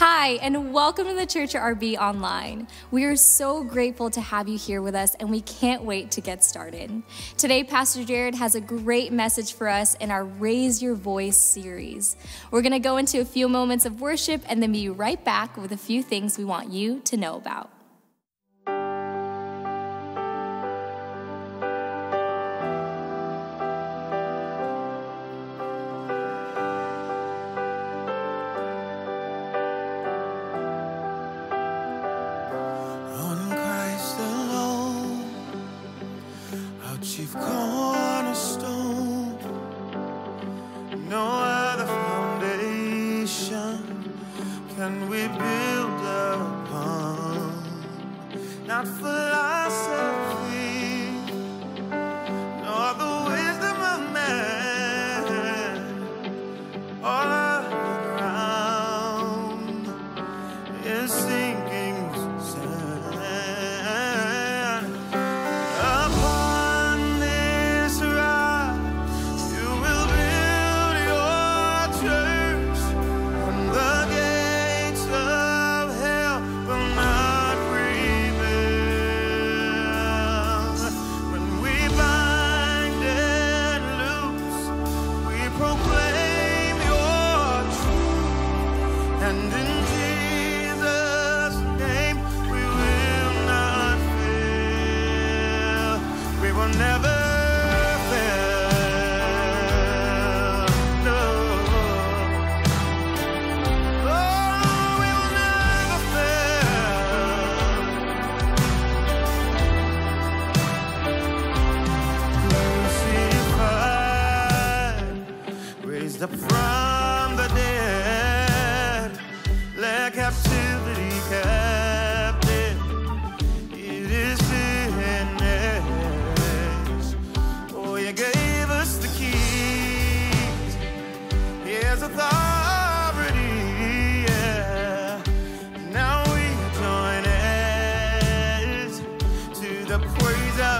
Hi, and welcome to the Church at RB Online. We are so grateful to have you here with us, and we can't wait to get started. Today, Pastor Jared has a great message for us in our Raise Your Voice series. We're going to go into a few moments of worship and then be right back with a few things we want you to know about.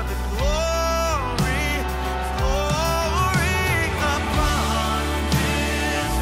Glory, glory, upon this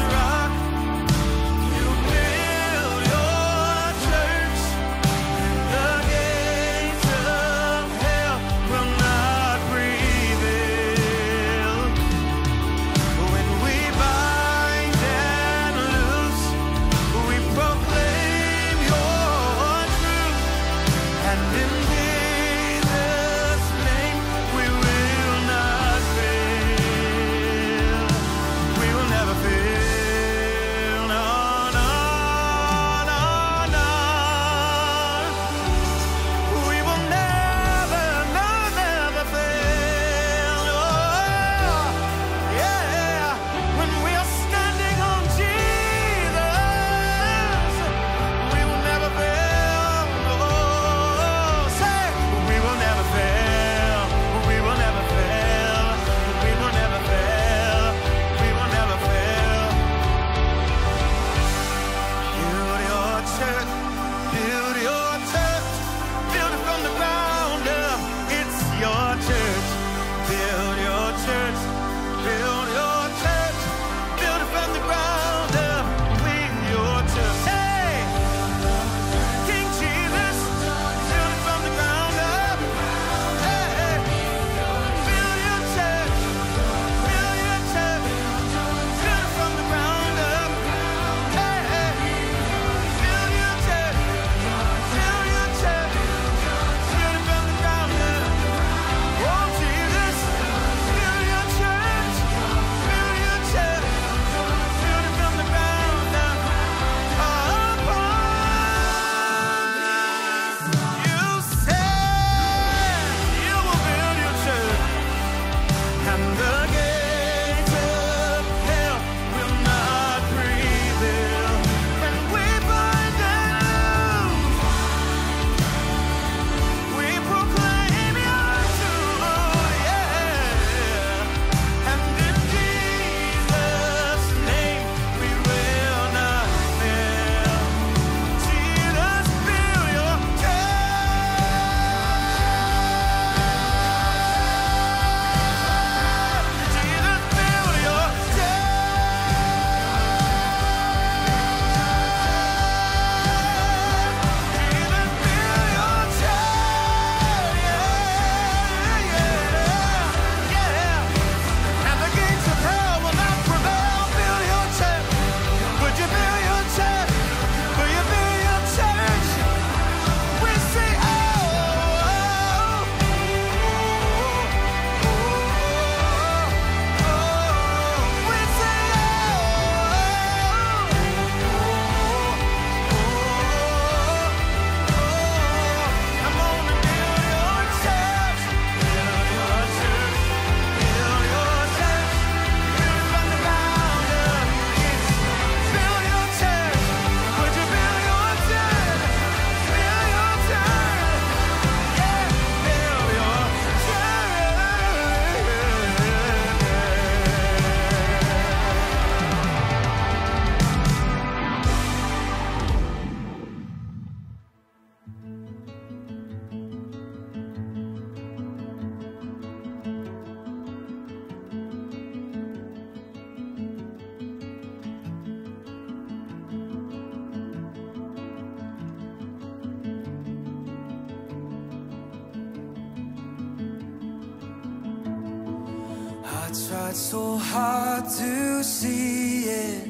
I tried so hard to see it.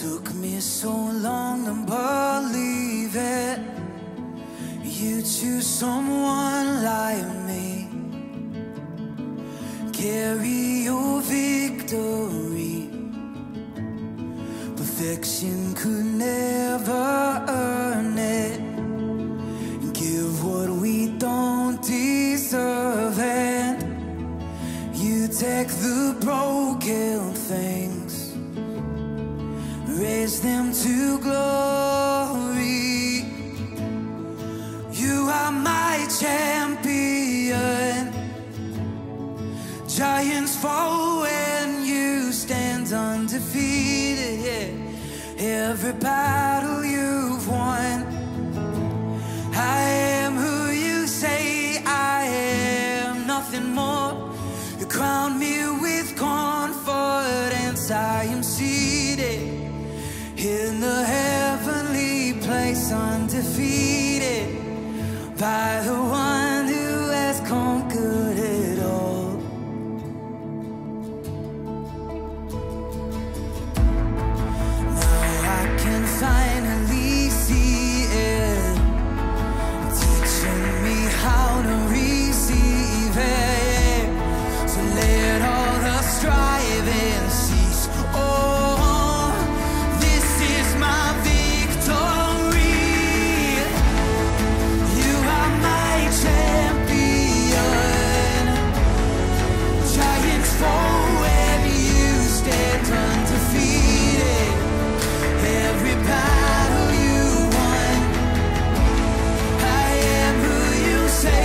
Took me so long to believe it. You choose someone like me. Carry your victory. Perfection could never earn it. Give what we don't deserve it. You take the broken things, raise them to glory. You are my champion. Giants fall when you stand undefeated. Yeah. Every battle you've won, I am who you say I am, nothing more. You crown me with confidence. I am seated in the heavenly place, undefeated by the one who has conquered it all. Now I can finally see it, teaching me how to receive it. Let all the striving cease. Oh, this is my victory. You are my champion. Giants fall when you stand undefeated. Every battle you won, I am who you say.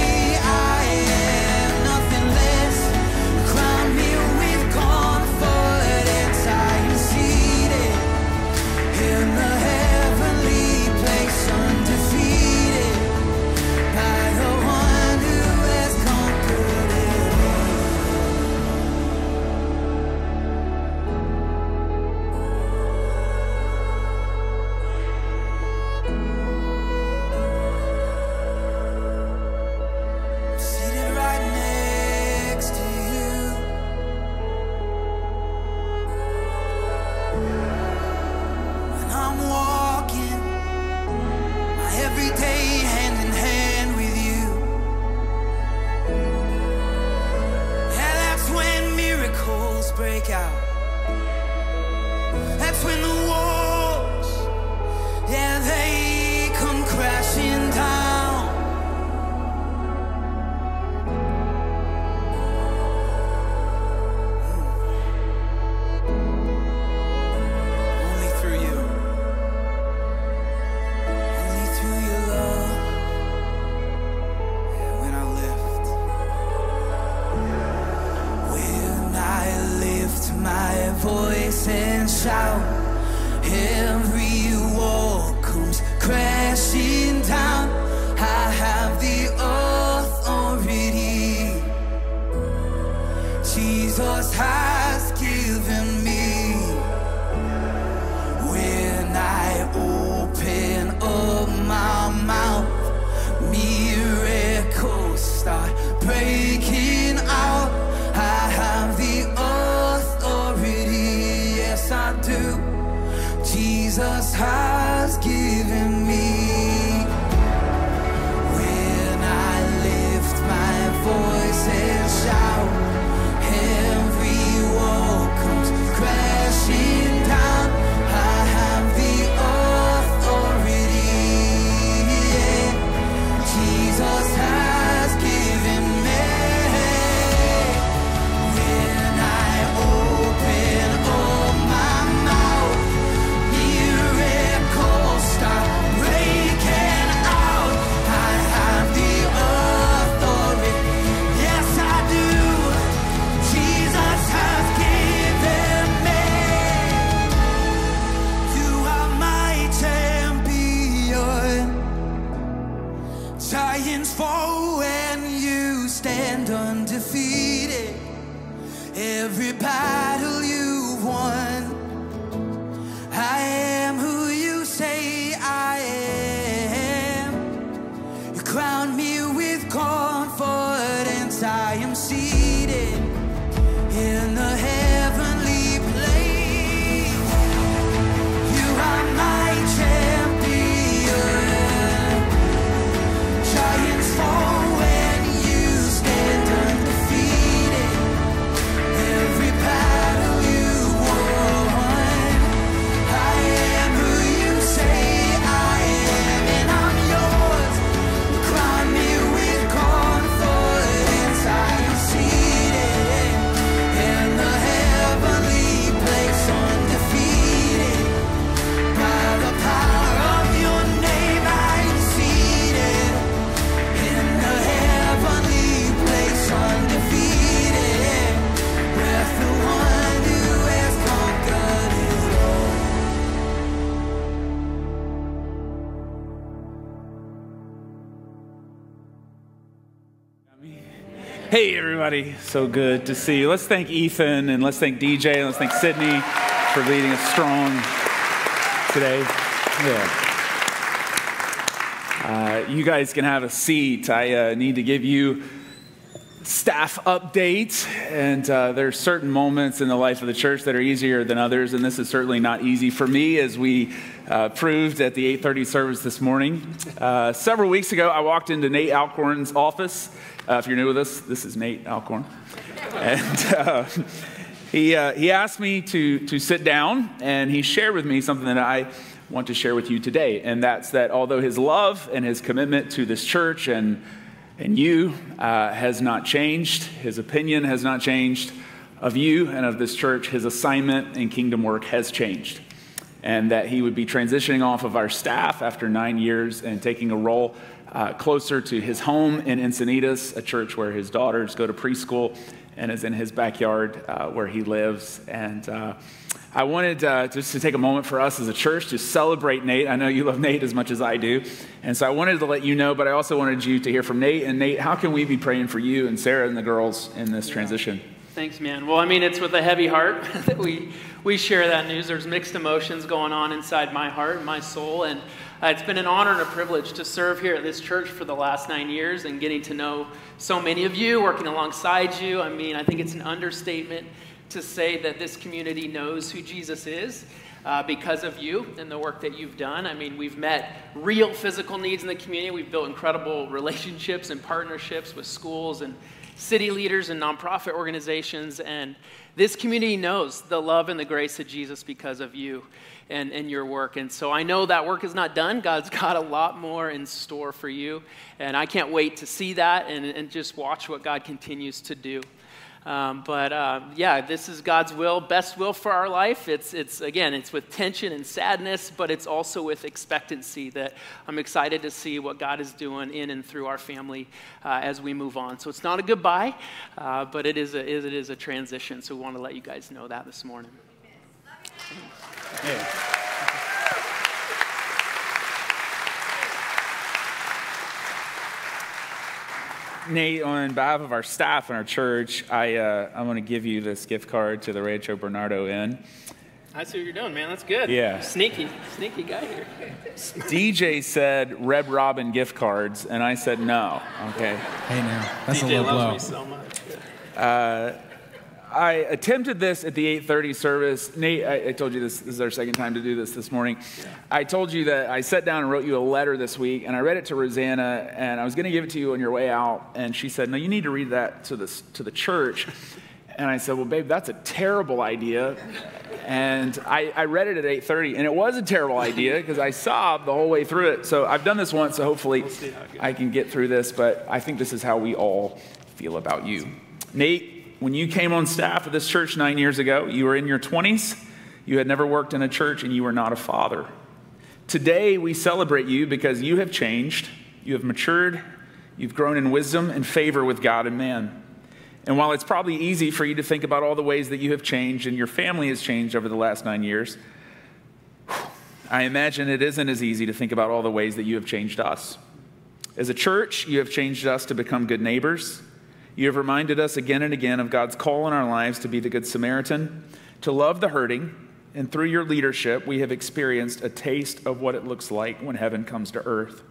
Shout every word. Hey, everybody. So good to see you. Let's thank Ethan, and let's thank DJ, and let's thank Sydney for leading us strong today. Yeah. You guys can have a seat. I need to give you staff update, and there are certain moments in the life of the church that are easier than others, and this is certainly not easy for me, as we proved at the 8:30 service this morning. Several weeks ago, I walked into Nate Alcorn's office. If you're new with us, this is Nate Alcorn. And he asked me to sit down, and he shared with me something that I want to share with you today, and that's that although his love and his commitment to this church and you has not changed, his opinion has not changed of you and of this church, his assignment and kingdom work has changed, and that he would be transitioning off of our staff after 9 years and taking a role closer to his home in Encinitas, a church where his daughters go to preschool and is in his backyard where he lives. And I wanted just to take a moment for us as a church to celebrate Nate. I know you love Nate as much as I do, and so I wanted to let you know, but I also wanted you to hear from Nate. And Nate, how can we be praying for you and Sarah and the girls in this transition? Thanks, man. Well, I mean, it's with a heavy heart that we share that news. There's mixed emotions going on inside my heart and my soul, and it's been an honor and a privilege to serve here at this church for the last 9 years and getting to know so many of you, working alongside you. I mean, I think it's an understatement to say that this community knows who Jesus is because of you and the work that you've done. I mean, we've met real physical needs in the community. We've built incredible relationships and partnerships with schools and city leaders and nonprofit organizations, and this community knows the love and the grace of Jesus because of you and your work. And so I know that work is not done. God's got a lot more in store for you, and I can't wait to see that and just watch what God continues to do. Yeah, this is God's will, best will for our life. It's with tension and sadness, but it's also with expectancy that I'm excited to see what God is doing in and through our family as we move on. So it's not a goodbye, but it is a transition. So we want to let you guys know that this morning. Yeah. Nate, on behalf of our staff and our church, I want to give you this gift card to the Rancho Bernardo Inn. I see what you're doing, man. That's good. Yeah. Sneaky guy here. DJ said Red Robin gift cards, and I said no. Okay. Hey, now, that's DJ a low blow. DJ loves me so much. Yeah. I attempted this at the 8:30 service. Nate, I told you this is our second time to do this morning. Yeah. I told you that I sat down and wrote you a letter this week, and I read it to Rosanna, and I was going to give it to you on your way out, and she said, no, you need to read that to the church. And I said, well, babe, that's a terrible idea. And I read it at 8:30, and it was a terrible idea because I sobbed the whole way through it. So I've done this once, so hopefully I can get through this, but I think this is how we all feel about you. Nate, when you came on staff at this church 9 years ago, you were in your 20s, you had never worked in a church, and you were not a father. Today, we celebrate you because you have changed, you have matured, you've grown in wisdom and favor with God and man. And while it's probably easy for you to think about all the ways that you have changed and your family has changed over the last 9 years, I imagine it isn't as easy to think about all the ways that you have changed us. As a church, you have changed us to become good neighbors. You have reminded us again and again of God's call in our lives to be the Good Samaritan, to love the hurting, and through your leadership, we have experienced a taste of what it looks like when heaven comes to earth.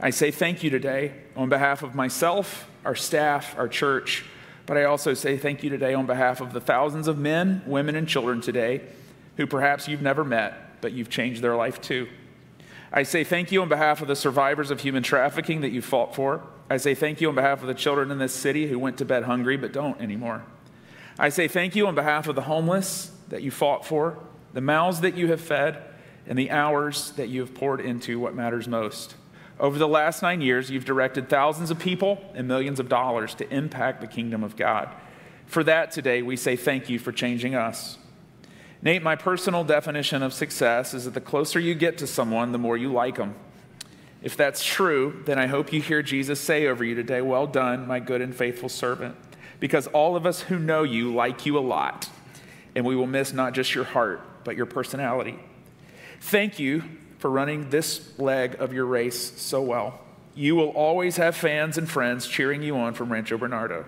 I say thank you today on behalf of myself, our staff, our church, but I also say thank you today on behalf of the thousands of men, women, and children today who perhaps you've never met, but you've changed their life too. I say thank you on behalf of the survivors of human trafficking that you fought for. I say thank you on behalf of the children in this city who went to bed hungry but don't anymore. I say thank you on behalf of the homeless that you fought for, the mouths that you have fed, and the hours that you have poured into what matters most. Over the last 9 years, you've directed thousands of people and millions of dollars to impact the kingdom of God. For that today, we say thank you for changing us. Nate, my personal definition of success is that the closer you get to someone, the more you like them. If that's true, then I hope you hear Jesus say over you today, well done, my good and faithful servant, because all of us who know you like you a lot, and we will miss not just your heart, but your personality. Thank you for running this leg of your race so well. You will always have fans and friends cheering you on from Rancho Bernardo.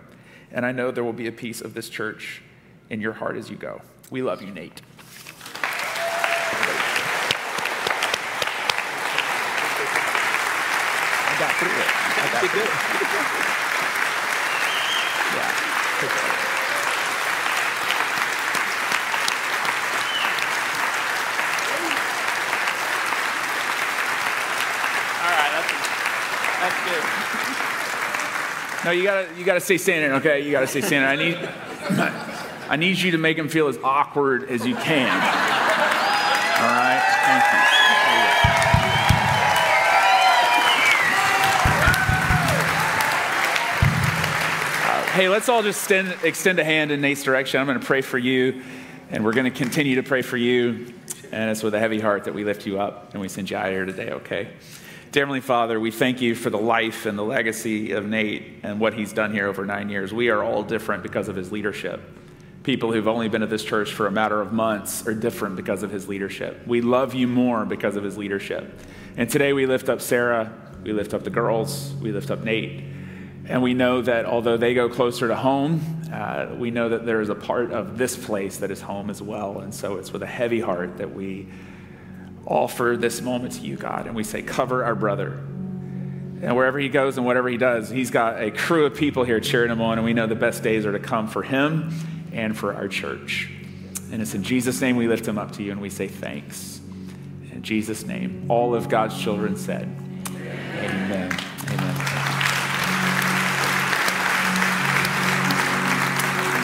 and I know there will be a piece of this church in your heart as you go. We love you, Nate. I got through it. I got through it. Yeah. No, you gotta stay standing, okay? You gotta stay standing. I need you to make him feel as awkward as you can. All right? Thank you. Hey, let's all just extend a hand in Nate's direction. I'm gonna pray for you, and we're gonna continue to pray for you. And it's with a heavy heart that we lift you up and we send you out here today, okay? Dear Heavenly Father, we thank you for the life and the legacy of Nate and what he's done here over 9 years. We are all different because of his leadership. People who've only been at this church for a matter of months are different because of his leadership. We love you more because of his leadership. And today we lift up Sarah, we lift up the girls, we lift up Nate. And we know that although they go closer to home, we know that there is a part of this place that is home as well. And so it's with a heavy heart that we offer this moment to you, God, and we say, cover our brother. And wherever he goes and whatever he does, he's got a crew of people here cheering him on, and we know the best days are to come for him and for our church. And it's in Jesus' name we lift him up to you, and we say thanks. In Jesus' name, all of God's children said, amen. Amen.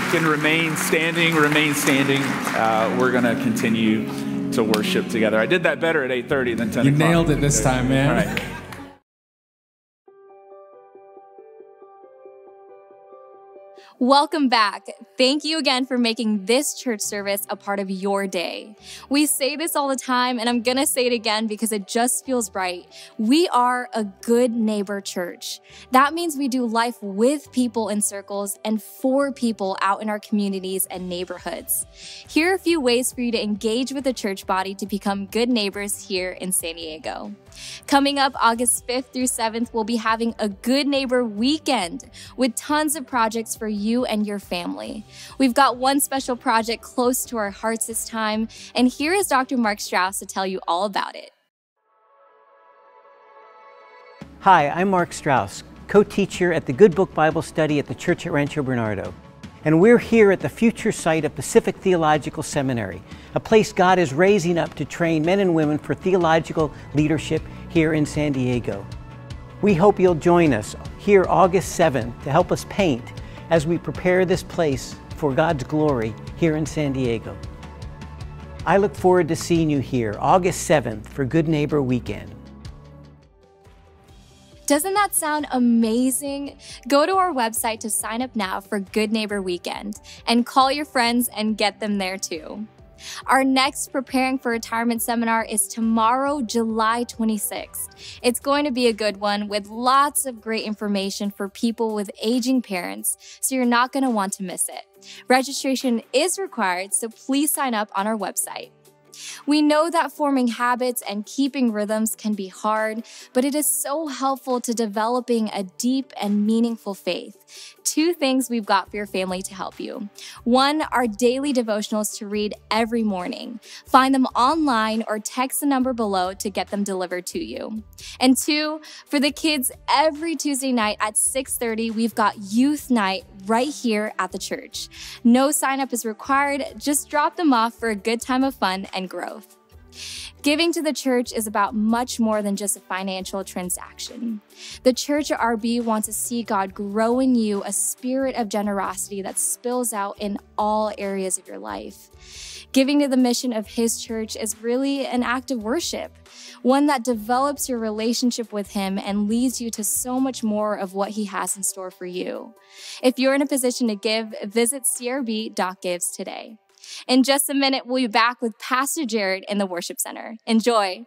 You can remain standing. We're going to continue to worship together. I did that better at 8:30 than 10 o'clock. You nailed it this time, man. All right. Welcome back. Thank you again for making this church service a part of your day. We say this all the time, and I'm going to say it again because it just feels right. We are a good neighbor church. That means we do life with people in circles and for people out in our communities and neighborhoods. Here are a few ways for you to engage with the church body to become good neighbors here in San Diego. Coming up August 5th through 7th, we'll be having a Good Neighbor Weekend with tons of projects for you and your family. We've got one special project close to our hearts this time, and here is Dr. Mark Strauss to tell you all about it. Hi, I'm Mark Strauss, co-teacher at the Good Book Bible Study at the Church at Rancho Bernardo. And we're here at the future site of Pacific Theological Seminary, a place God is raising up to train men and women for theological leadership here in San Diego. We hope you'll join us here August 7th to help us paint as we prepare this place for God's glory here in San Diego. I look forward to seeing you here August 7th for Good Neighbor Weekend. Doesn't that sound amazing? Go to our website to sign up now for Good Neighbor Weekend and call your friends and get them there too. Our next Preparing for Retirement seminar is tomorrow, July 26th. It's going to be a good one with lots of great information for people with aging parents, so you're not going to want to miss it. Registration is required, so please sign up on our website. We know that forming habits and keeping rhythms can be hard, but it is so helpful to developing a deep and meaningful faith. Two things we've got for your family to help you. One, our daily devotionals to read every morning. Find them online or text the number below to get them delivered to you. And two, for the kids, every Tuesday night at 6:30, we've got Youth Night right here at the church. No sign up is required, just drop them off for a good time of fun and growth. Giving to the church is about much more than just a financial transaction. The Church at RB wants to see God grow in you a spirit of generosity that spills out in all areas of your life. Giving to the mission of His church is really an act of worship, one that develops your relationship with Him and leads you to so much more of what He has in store for you. If you're in a position to give, visit crb.gives today. In just a minute, we'll be back with Pastor Jared in the Worship Center. Enjoy.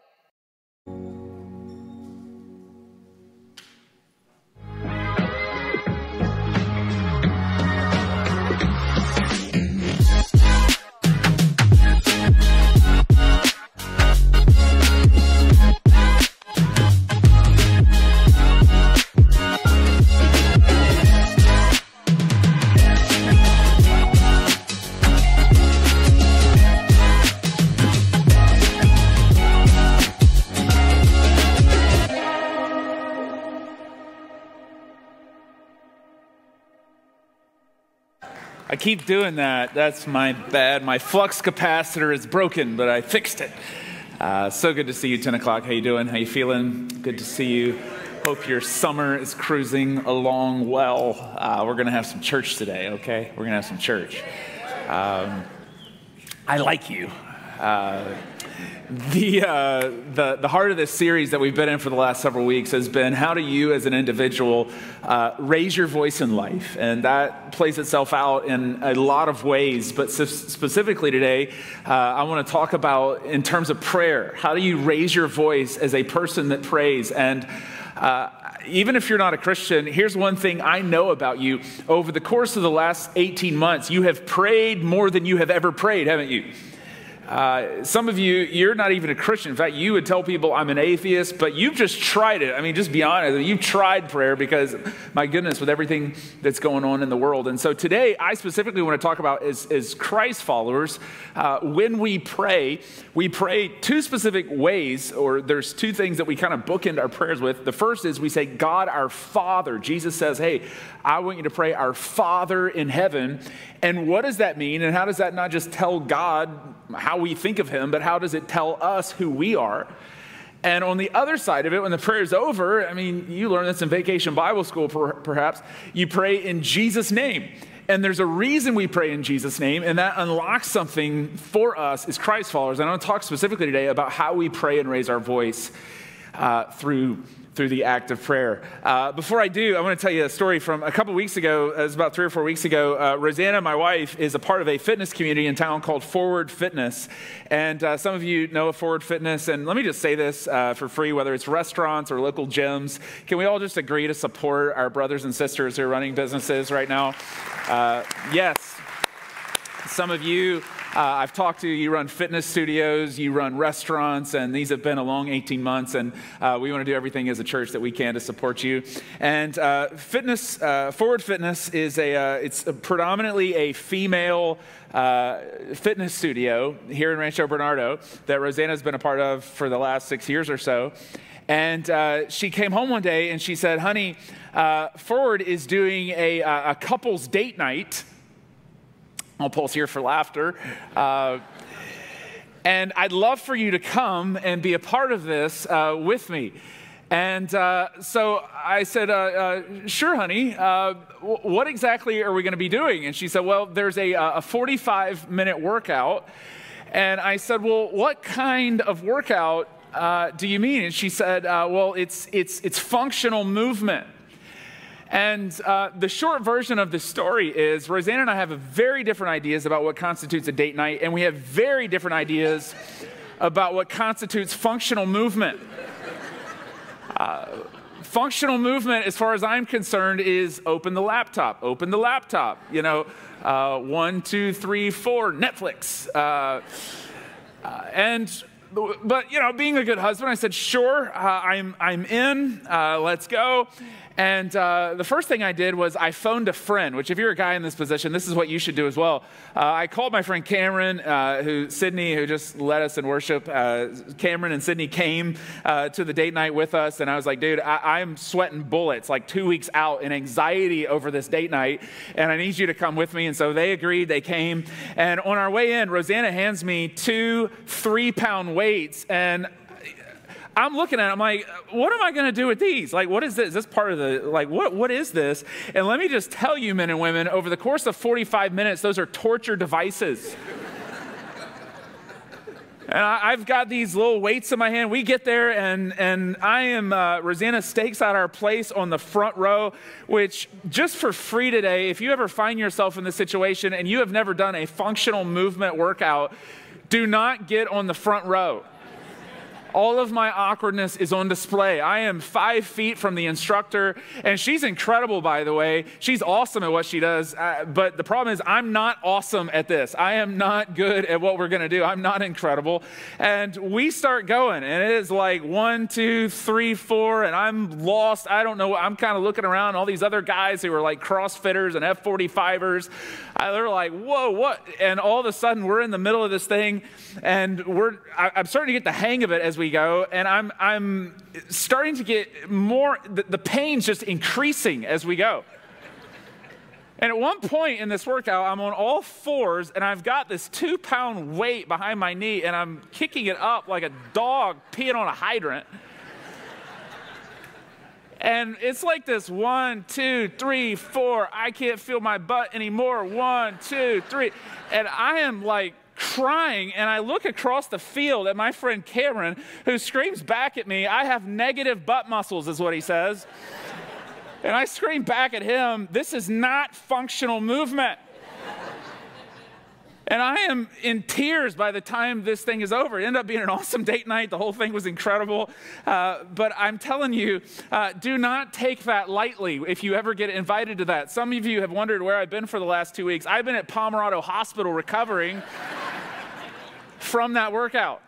keep doing that. That's my bad. My flux capacitor is broken, but I fixed it. So good to see you, 10 o'clock. How you doing? How you feeling? Good to see you. Hope your summer is cruising along well. We're going to have some church today, okay? We're going to have some church. I like you. The heart of this series that we've been in for the last several weeks has been how do you as an individual raise your voice in life, and that plays itself out in a lot of ways, but specifically today I want to talk about in terms of prayer. How do you raise your voice as a person that prays? And even if you're not a Christian, here's one thing I know about you. Over the course of the last 18 months, you have prayed more than you have ever prayed, haven't you? Some of you, you're not even a Christian. In fact, you would tell people I'm an atheist, but you've just tried it. I mean, just be honest. You've tried prayer because, my goodness, with everything that's going on in the world. And so today, I specifically want to talk about as Christ followers, when we pray two specific ways, or there's two things that we kind of bookend our prayers with. The first is we say, God, our Father. Jesus says, hey, I want you to pray our Father in heaven. And what does that mean? And how does that not just tell God how we think of him, but how does it tell us who we are? And on the other side of it, when the prayer is over, I mean, you learn this in Vacation Bible School, perhaps, you pray in Jesus' name. And there's a reason we pray in Jesus' name, and that unlocks something for us as Christ followers. And I want to talk specifically today about how we pray and raise our voice through the act of prayer. Before I do, I want to tell you a story from a couple weeks ago. It was about 3 or 4 weeks ago. Rosanna, my wife, is a part of a fitness community in town called Forward Fitness. And some of you know of Forward Fitness. And let me just say this for free, whether it's restaurants or local gyms, can we all just agree to support our brothers and sisters who are running businesses right now? Yes. Some of you, I've talked to you, run fitness studios, you run restaurants, and these have been a long 18 months, and we want to do everything as a church that we can to support you. And Forward Fitness is it's predominantly a female fitness studio here in Rancho Bernardo that Rosanna's been a part of for the last 6 years or so. And she came home one day and she said, honey, Forward is doing a couple's date night. I'll pulse here for laughter. And I'd love for you to come and be a part of this with me. And so I said, sure, honey, what exactly are we going to be doing? And she said, well, there's a 45-minute workout. And I said, well, what kind of workout do you mean? And she said, well, it's functional movement. And the short version of the story is Rosanna and I have very different ideas about what constitutes a date night, and we have very different ideas about what constitutes functional movement. Functional movement, as far as I'm concerned, is open the laptop, you know, 1, 2, 3, 4, Netflix. But, you know, being a good husband, I said, sure, I'm in, let's go. And the first thing I did was I phoned a friend, which if you're a guy in this position, this is what you should do as well. I called my friend Cameron, who just led us in worship. Cameron and Sydney came to the date night with us, and I was like, dude, I'm sweating bullets, like 2 weeks out in anxiety over this date night, and I need you to come with me. And so they agreed, they came. And on our way in, Rosanna hands me 2 3-pound weights, and I'm looking at it, I'm like, what am I going to do with these? Like, what is this? Is this part of the, like, what is this? And let me just tell you, men and women, over the course of 45 minutes, those are torture devices. And I've got these little weights in my hand. We get there, and I am, Rosanna stakes out our place on the front row, which just for free today, if you ever find yourself in this situation and you have never done a functional movement workout, do not get on the front row. All of my awkwardness is on display. I am 5 feet from the instructor, and she's incredible, by the way. She's awesome at what she does, but the problem is I'm not awesome at this. I am not good at what we're going to do. I'm not incredible. And we start going, and it is like 1, 2, 3, 4, and I'm lost. I don't know. I'm kind of looking around. All these other guys who are like CrossFitters and F45ers, they're like, whoa, what? And all of a sudden, we're in the middle of this thing, and I'm starting to get the hang of it as we go, and I'm starting to get more, the pain's just increasing as we go. And at one point in this workout, I'm on all fours, and I've got this 2-pound weight behind my knee, and I'm kicking it up like a dog peeing on a hydrant. And it's like this 1, 2, 3, 4, I can't feel my butt anymore, 1, 2, 3. And I am like crying, and I look across the field at my friend Cameron, who screams back at me, "I have negative butt muscles," is what he says. And I scream back at him, "This is not functional movement." And I am in tears by the time this thing is over. It ended up being an awesome date night. The whole thing was incredible. But I'm telling you, do not take that lightly if you ever get invited to that. Some of you have wondered where I've been for the last 2 weeks. I've been at Pomerado Hospital recovering from that workout.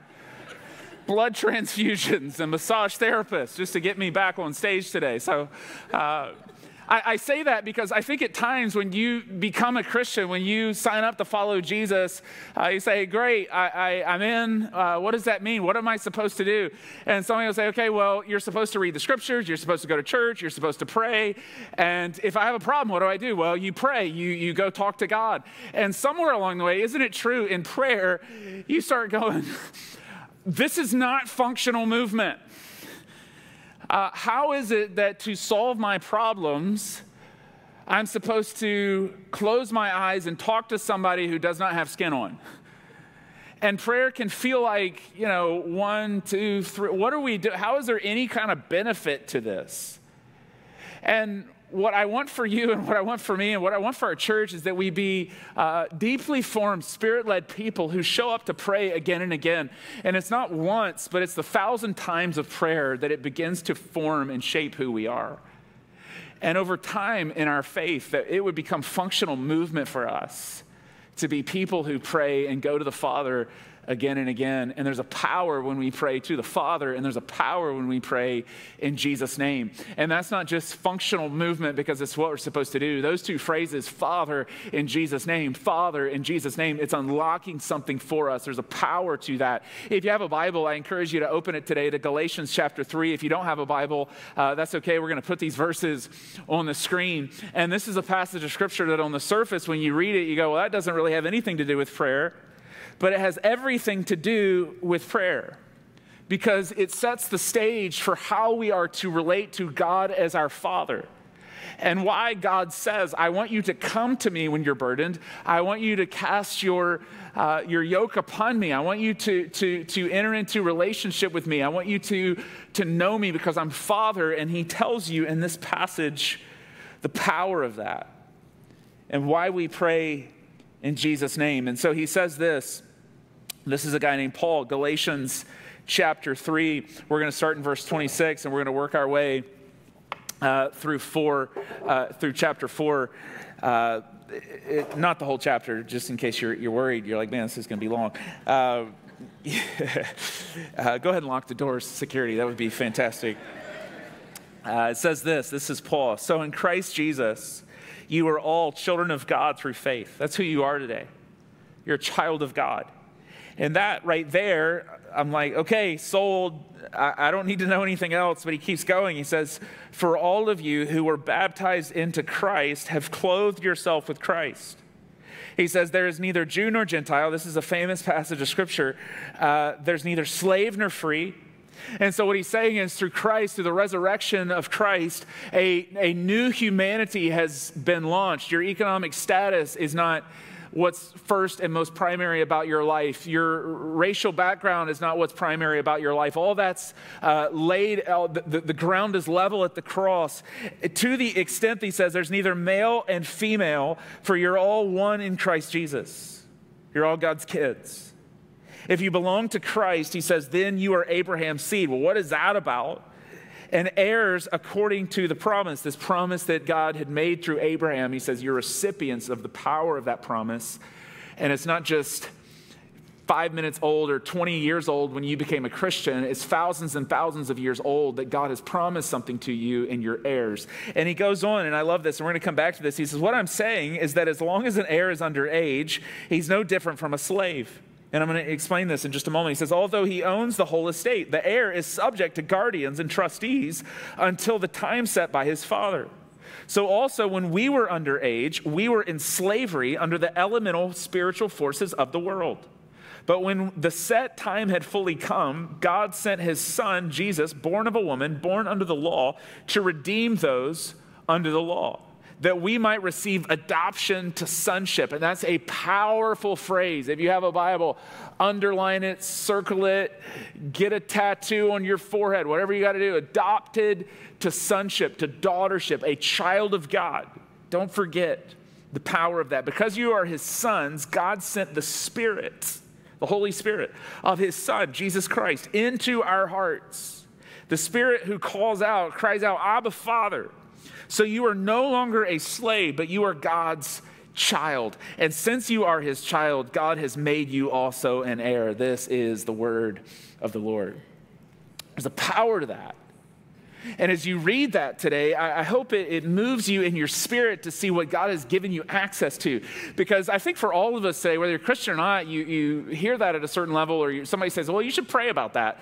Blood transfusions and massage therapists just to get me back on stage today. So I say that because I think at times when you become a Christian, when you sign up to follow Jesus, you say, "Great, I'm in. What does that mean? What am I supposed to do?" And somebody will say, "Okay, well, you're supposed to read the scriptures. You're supposed to go to church. You're supposed to pray. And if I have a problem, what do I do?" Well, you pray. You go talk to God. And somewhere along the way, isn't it true, in prayer, you start going, "This is not functional movement. How is it that to solve my problems, I'm supposed to close my eyes and talk to somebody who does not have skin on?" And prayer can feel like, you know, 1, 2, 3, what are we doing? How is there any kind of benefit to this? And what I want for you and what I want for me and what I want for our church is that we be deeply formed, Spirit-led people who show up to pray again and again. And it's not once, but it's the 1,000 times of prayer that it begins to form and shape who we are. And over time in our faith, that it would become functional movement for us to be people who pray and go to the Father again and again. And there's a power when we pray to the Father, and there's a power when we pray in Jesus' name. And that's not just functional movement because it's what we're supposed to do. Those two phrases, Father in Jesus' name, Father in Jesus' name, it's unlocking something for us. There's a power to that. If you have a Bible, I encourage you to open it today to Galatians chapter 3. If you don't have a Bible, that's okay. We're going to put these verses on the screen. And this is a passage of Scripture that on the surface, when you read it, you go, "Well, that doesn't really have anything to do with prayer." But it has everything to do with prayer because it sets the stage for how we are to relate to God as our Father and why God says, "I want you to come to me when you're burdened. I want you to cast your yoke upon me. I want you to enter into relationship with me. I want you to know me because I'm Father." And he tells you in this passage the power of that and why we pray in Jesus' name. And so he says this. This is a guy named Paul, Galatians chapter 3. We're going to start in verse 26, and we're going to work our way through chapter 4. Not the whole chapter, just in case you're worried. You're like, "Man, this is going to be long." Go ahead and lock the doors, security. That would be fantastic. It says this. This is Paul. "So in Christ Jesus, you are all children of God through faith." That's who you are today. You're a child of God. And that right there, I'm like, okay, sold. I don't need to know anything else. But he keeps going. He says, "For all of you who were baptized into Christ have clothed yourself with Christ." He says, "There is neither Jew nor Gentile." This is a famous passage of Scripture. "There's neither slave nor free." And so what he's saying is through Christ, through the resurrection of Christ, a new humanity has been launched. Your economic status is not what's first and most primary about your life. Your racial background is not what's primary about your life. All that's laid out, the ground is level at the cross. To the extent, he says, there's neither male and female, for you're all one in Christ Jesus. You're all God's kids. If you belong to Christ, he says, then you are Abraham's seed. Well, what is that about? And heirs according to the promise, this promise that God had made through Abraham. He says, you're recipients of the power of that promise. And it's not just 5 minutes old or 20 years old when you became a Christian. It's thousands and thousands of years old that God has promised something to you and your heirs. And he goes on, and I love this, and we're going to come back to this. He says, what I'm saying is that as long as an heir is underage, he's no different from a slave. And I'm going to explain this in just a moment. He says, although he owns the whole estate, the heir is subject to guardians and trustees until the time set by his father. So also, when we were underage, we were in slavery under the elemental spiritual forces of the world. But when the set time had fully come, God sent his son, Jesus, born of a woman, born under the law, to redeem those under the law, that we might receive adoption to sonship. And that's a powerful phrase. If you have a Bible, underline it, circle it, get a tattoo on your forehead, whatever you got to do. Adopted to sonship, to daughtership, a child of God. Don't forget the power of that. Because you are his sons, God sent the Spirit, the Holy Spirit of his son, Jesus Christ, into our hearts. The Spirit who cries out, Abba, Father. So you are no longer a slave, but you are God's child. And since you are his child, God has made you also an heir. This is the word of the Lord. There's a power to that. And as you read that today, I hope it moves you in your spirit to see what God has given you access to. Because I think for all of us today, whether you're Christian or not, you hear that at a certain level, or somebody says, well, you should pray about that.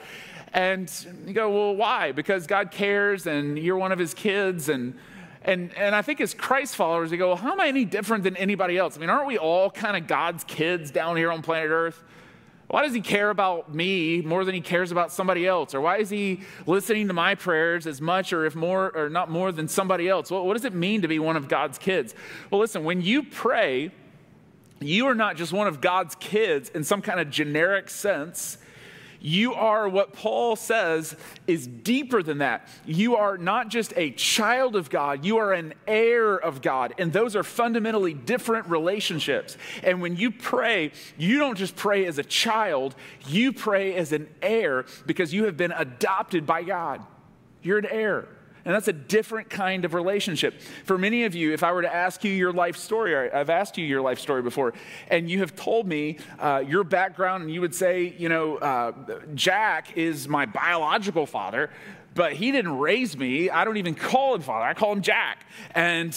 And you go, well, why? Because God cares, and you're one of his kids. And I think as Christ followers, we go, well, how am I any different than anybody else? I mean, aren't we all kind of God's kids down here on planet Earth? Why does he care about me more than he cares about somebody else? Or why is he listening to my prayers as much, or if more, or not more than somebody else? What does it mean to be one of God's kids? Well, listen, when you pray, you are not just one of God's kids in some kind of generic sense. You are what Paul says is deeper than that. You are not just a child of God, you are an heir of God. And those are fundamentally different relationships. And when you pray, you don't just pray as a child, you pray as an heir because you have been adopted by God. You're an heir. And that's a different kind of relationship. For many of you, if I were to ask you your life story, I've asked you your life story before, and you have told me your background, and you would say, you know, Jack is my biological father, but he didn't raise me. I don't even call him father. I call him Jack. And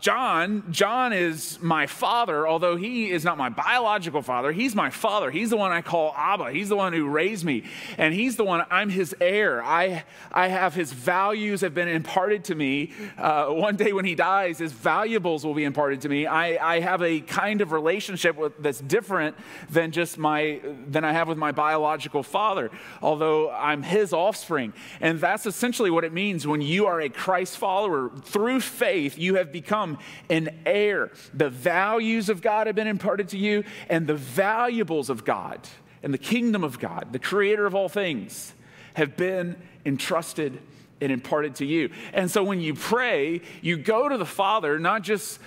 John is my father, although he is not my biological father. He's my father. He's the one I call Abba. He's the one who raised me. And he's the one, I'm his heir. I have his values have been imparted to me. One day when he dies, his valuables will be imparted to me. I have a kind of relationship that's different than just than I have with my biological father, although I'm his offspring. And that's essentially what it means when you are a Christ follower. Through faith, you have become an heir. The values of God have been imparted to you, and the valuables of God and the kingdom of God, the creator of all things, have been entrusted and imparted to you. And so when you pray, you go to the Father, not just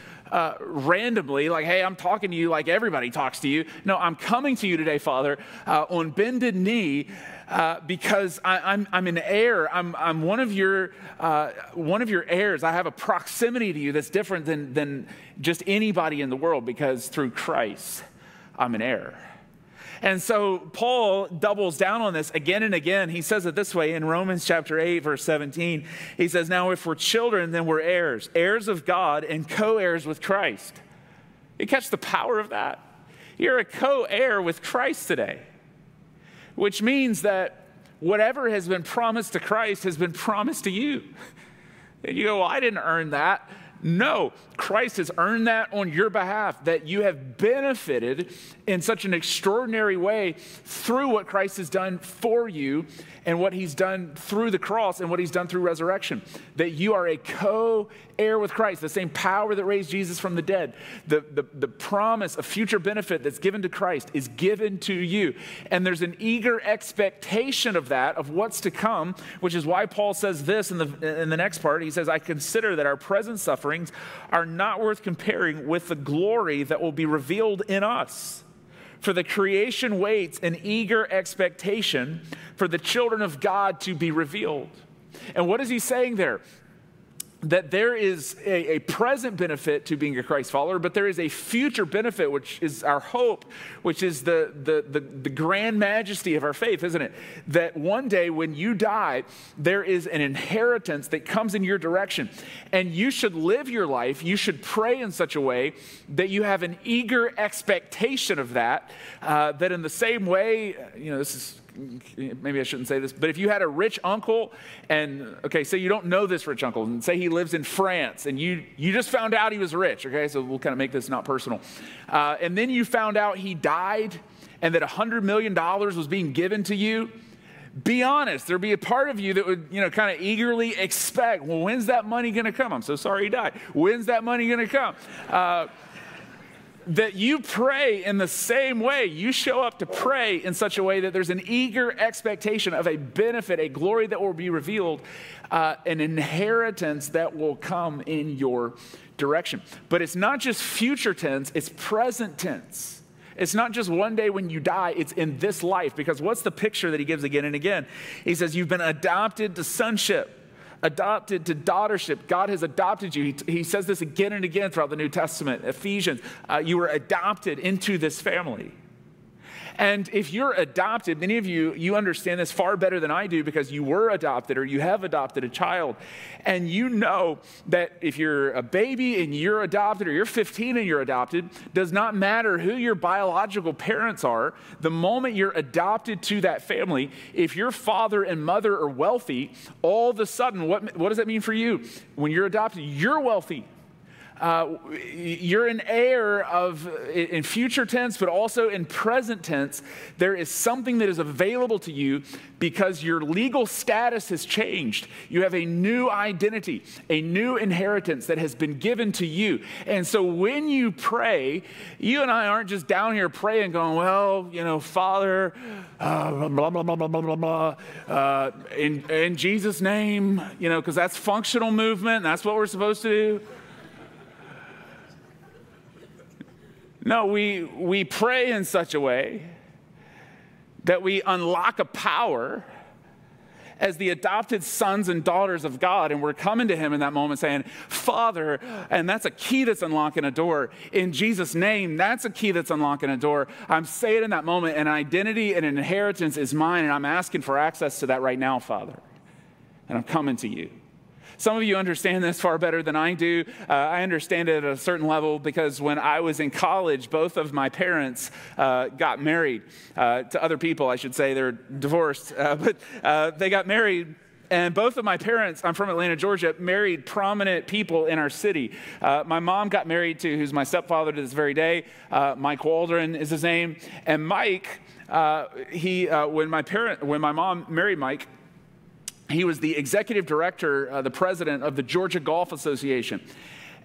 randomly, like, hey, I'm talking to you like everybody talks to you. No, I'm coming to you today, Father, on bended knee, because I'm an heir. I'm one of your heirs. I have a proximity to you that's different than just anybody in the world, because through Christ, I'm an heir. And so Paul doubles down on this again and again. He says it this way in Romans chapter 8, verse 17. He says, now if we're children, then we're heirs, heirs of God and co-heirs with Christ. You catch the power of that? You're a co-heir with Christ today, which means that whatever has been promised to Christ has been promised to you. And you go, well, I didn't earn that. No, Christ has earned that on your behalf, that you have benefited in such an extraordinary way through what Christ has done for you and what he's done through the cross and what he's done through resurrection, that you are a co-heir with Christ, the same power that raised Jesus from the dead. The promise of future benefit that's given to Christ is given to you. And there's an eager expectation of that, of what's to come, which is why Paul says this in the next part. He says, I consider that our present suffering are not worth comparing with the glory that will be revealed in us. For the creation waits in eager expectation for the children of God to be revealed. And what is he saying there? That there is a present benefit to being a Christ follower, but there is a future benefit, which is our hope, which is the grand majesty of our faith, isn't it? That one day when you die, there is an inheritance that comes in your direction. And you should live your life, you should pray in such a way that you have an eager expectation of that, that in the same way, you know, this is, maybe I shouldn't say this, but if you had a rich uncle and, okay, say you don't know this rich uncle, and say he lives in France, and you just found out he was rich, okay? So we'll kind of make this not personal. And then you found out he died and that $100 million was being given to you. Be honest, there'd be a part of you that would, you know, kind of eagerly expect, well, when's that money going to come? I'm so sorry he died. When's that money going to come? That you pray in the same way. You show up to pray in such a way that there's an eager expectation of a benefit, a glory that will be revealed, an inheritance that will come in your direction. But it's not just future tense, it's present tense. It's not just one day when you die, it's in this life. Because what's the picture that he gives again and again? He says, you've been adopted to sonship, adopted to daughtership. God has adopted you. He says this again and again throughout the New Testament, Ephesians. You were adopted into this family. And if you're adopted, many of you, you understand this far better than I do because you were adopted or you have adopted a child. And you know that if you're a baby and you're adopted or you're 15 and you're adopted, does not matter who your biological parents are. The moment you're adopted to that family, if your father and mother are wealthy, all of a sudden, what does that mean for you? When you're adopted, you're wealthy. You're an heir of, in future tense, but also in present tense, there is something that is available to you because your legal status has changed. You have a new identity, a new inheritance that has been given to you. And so when you pray, you and I aren't just down here praying going, well, you know, Father, blah, blah, blah, blah, blah, blah, in Jesus' name, you know, because that's functional movement. And that's what we're supposed to do. No, we pray in such a way that we unlock a power as the adopted sons and daughters of God, and we're coming to him in that moment saying, Father, and that's a key that's unlocking a door. In Jesus' name, that's a key that's unlocking a door. I'm saying in that moment, an identity and an inheritance is mine, and I'm asking for access to that right now, Father, and I'm coming to you. Some of you understand this far better than I do. I understand it at a certain level because when I was in college, both of my parents got married to other people. I should say they're divorced, but they got married. And both of my parents, I'm from Atlanta, Georgia, married prominent people in our city. My mom got married to, who's my stepfather to this very day, Mike Waldron is his name. And Mike, when my mom married Mike, he was the executive director, the president of the Georgia Golf Association.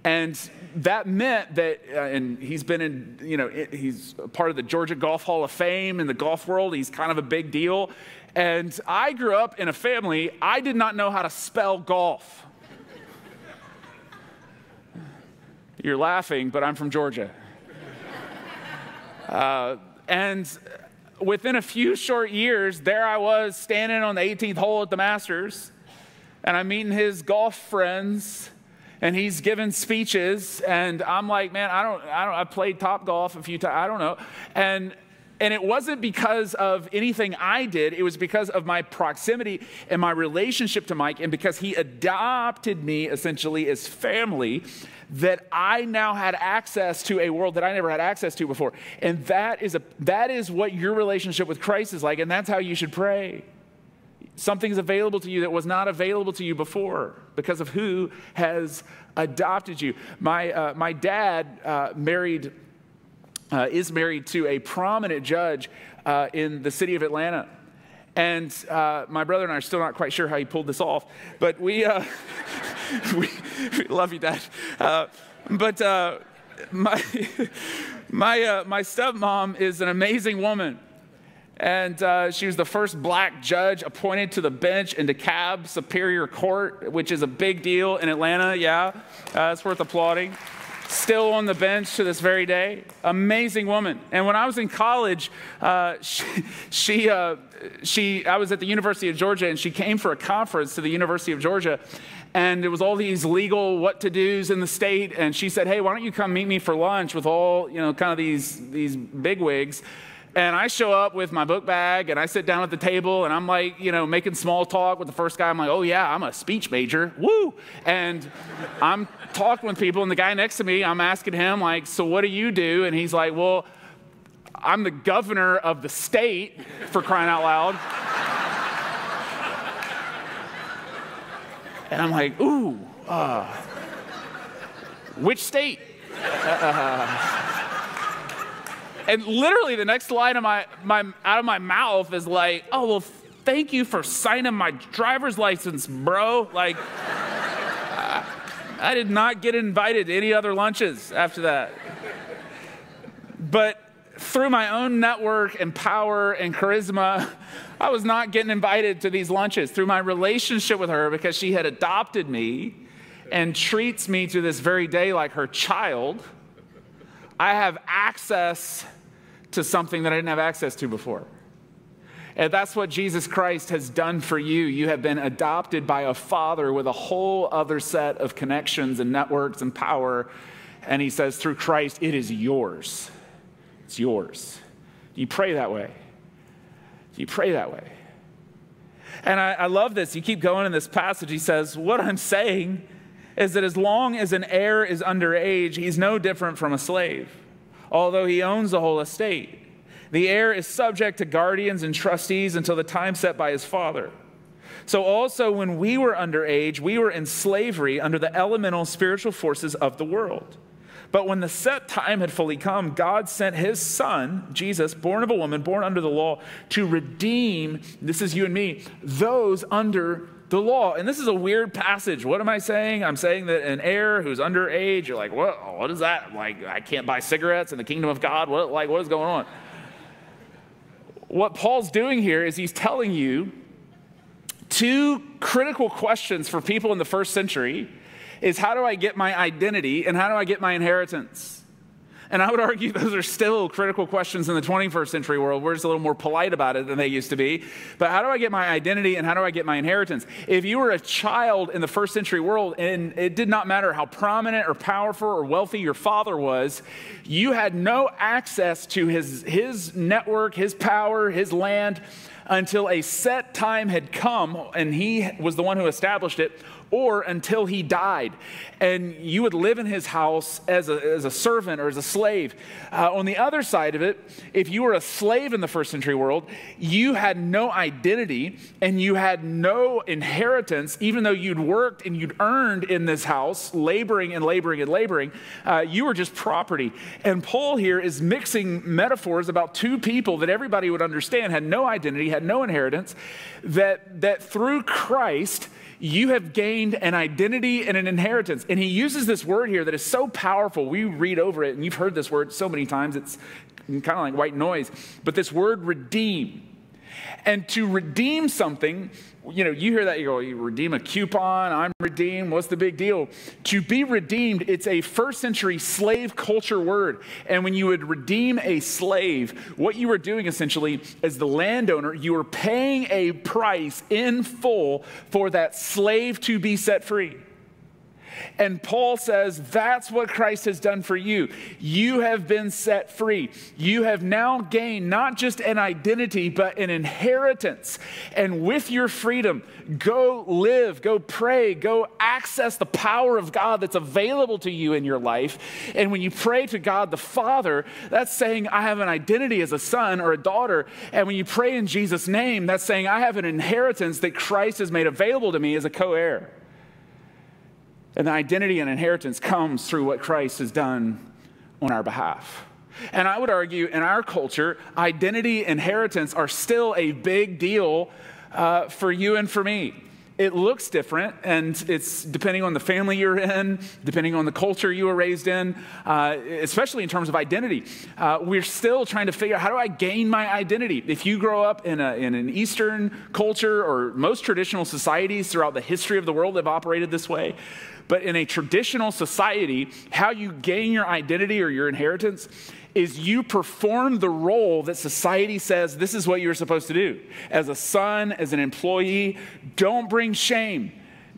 And that meant that, and he's been in, you know, he's part of the Georgia Golf Hall of Fame in the golf world. He's kind of a big deal. And I grew up in a family, I did not know how to spell golf. You're laughing, but I'm from Georgia. And within a few short years, there I was standing on the 18th hole at the Masters, and I'm meeting his golf friends, and he's giving speeches, and I'm like, man, I played top golf a few times, I don't know. And it wasn't because of anything I did, it was because of my proximity and my relationship to Mike, and because he adopted me essentially as family, that I now had access to a world that I never had access to before. And that is what your relationship with Christ is like, and that's how you should pray. Something's available to you that was not available to you before because of who has adopted you. My dad is married to a prominent judge in the city of Atlanta. And my brother and I are still not quite sure how he pulled this off, but we love you, Dad. My stepmom is an amazing woman. And she was the first black judge appointed to the bench in DeKalb Superior Court, which is a big deal in Atlanta, yeah. It's worth applauding. Still on the bench to this very day. Amazing woman. And when I was in college, I was at the University of Georgia, and she came for a conference to the University of Georgia, and it was all these legal what-to-dos in the state, and she said, hey, why don't you come meet me for lunch with all, you know, kind of these bigwigs. And I show up with my book bag, and I sit down at the table, and I'm like, you know, making small talk with the first guy. I'm like, oh, yeah, I'm a speech major. Woo! And I'm talking with people, and the guy next to me, I'm asking him, like, so what do you do? And he's like, well, I'm the governor of the state, for crying out loud. And I'm like, ooh, which state? And literally the next line of out of my mouth is like, oh, well, thank you for signing my driver's license, bro. Like, I did not get invited to any other lunches after that. But through my own network and power and charisma, I was not getting invited to these lunches. Through my relationship with her, because she had adopted me and treats me to this very day like her child, I have access to something that I didn't have access to before. And that's what Jesus Christ has done for you. You have been adopted by a father with a whole other set of connections and networks and power. And he says, through Christ, it is yours. It's yours. You pray that way. You pray that way. And I love this. You keep going in this passage. He says, what I'm saying is that as long as an heir is underage, he's no different from a slave, although he owns the whole estate. The heir is subject to guardians and trustees until the time set by his father. So also when we were underage, we were in slavery under the elemental spiritual forces of the world. But when the set time had fully come, God sent his son, Jesus, born of a woman, born under the law, to redeem, this is you and me, those under the law. And this is a weird passage. What am I saying? I'm saying that an heir who's underage, you're like, whoa, what is that? Like, I can't buy cigarettes in the kingdom of God. What, like, what is going on? What Paul's doing here is he's telling you two critical questions for people in the first century is how do I get my identity and how do I get my inheritance? And I would argue those are still critical questions in the 21st century world. We're just a little more polite about it than they used to be. But how do I get my identity and how do I get my inheritance? If you were a child in the first century world and it did not matter how prominent or powerful or wealthy your father was, you had no access to his network, his power, his land until a set time had come and he was the one who established it, or until he died. And you would live in his house as a servant or as a slave. On the other side of it, if you were a slave in the first century world, you had no identity and you had no inheritance, even though you'd worked and you'd earned in this house, laboring and laboring and laboring, you were just property. And Paul here is mixing metaphors about two people that everybody would understand, had no identity, had no inheritance, that through Christ, you have gained an identity and an inheritance. And he uses this word here that is so powerful. We read over it, and you've heard this word so many times. It's kind of like white noise. But this word redeem. And to redeem something, you know, you hear that, you go, you redeem a coupon, I'm redeemed, what's the big deal? To be redeemed, it's a first century slave culture word. And when you would redeem a slave, what you were doing essentially as the landowner, you were paying a price in full for that slave to be set free. And Paul says, that's what Christ has done for you. You have been set free. You have now gained not just an identity, but an inheritance. And with your freedom, go live, go pray, go access the power of God that's available to you in your life. And when you pray to God the Father, that's saying, I have an identity as a son or a daughter. And when you pray in Jesus' name, that's saying, I have an inheritance that Christ has made available to me as a co-heir. And the identity and inheritance comes through what Christ has done on our behalf. And I would argue in our culture, identity and inheritance are still a big deal for you and for me. It looks different, and it's depending on the family you're in, depending on the culture you were raised in, especially in terms of identity. We're still trying to figure out, how do I gain my identity? If you grow up in an Eastern culture, or most traditional societies throughout the history of the world have operated this way, but in a traditional society, how you gain your identity or your inheritance is you perform the role that society says this is what you're supposed to do. As a son, as an employee, don't bring shame.